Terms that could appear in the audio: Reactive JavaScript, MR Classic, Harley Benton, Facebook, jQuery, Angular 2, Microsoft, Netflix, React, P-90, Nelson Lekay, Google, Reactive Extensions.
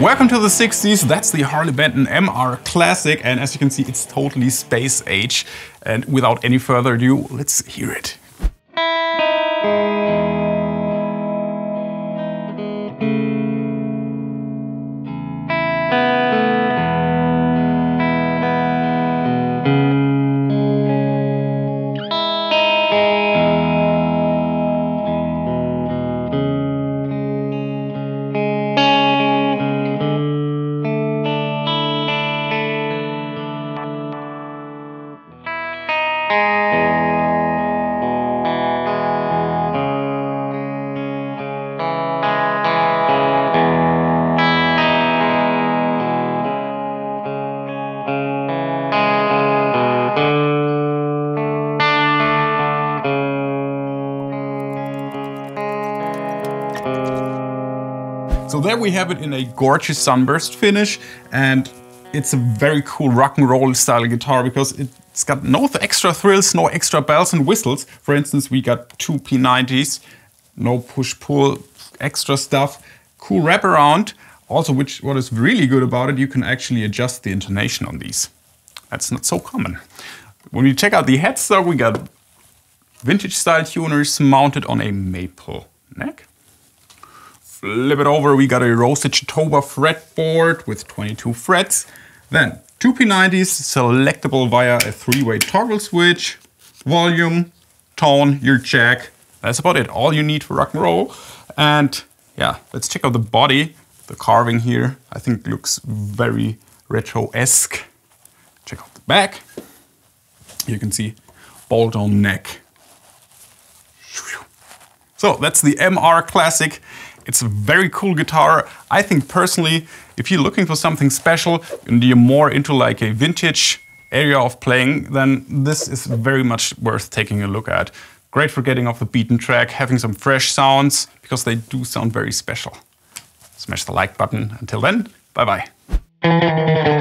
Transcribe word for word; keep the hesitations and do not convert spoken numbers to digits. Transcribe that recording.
Welcome to the sixties, that's the Harley Benton M R Classic, and as you can see, it's totally space age. And without any further ado, let's hear it. So there we have it in a gorgeous sunburst finish, and it's a very cool rock and roll style guitar because it's got no extra thrills, no extra bells and whistles. For instance, we got two P nineties, no push-pull, extra stuff, cool wraparound. Also, which what is really good about it, you can actually adjust the intonation on these. That's not so common. When we check out the headstock, we got vintage style tuners mounted on a maple neck. Flip it over, we got a rosewood Toba fretboard with twenty-two frets. Then two P nineties selectable via a three-way toggle switch, volume, tone, your jack. That's about it, all you need for rock and roll. And yeah, let's check out the body. The carving here, I think, looks very retro-esque. Check out the back. You can see bolt-on neck. So that's the M R Classic. It's a very cool guitar. I think personally, if you're looking for something special and you're more into like a vintage area of playing, then this is very much worth taking a look at. Great for getting off the beaten track, having some fresh sounds, because they do sound very special. Smash the like button. Until then, bye-bye.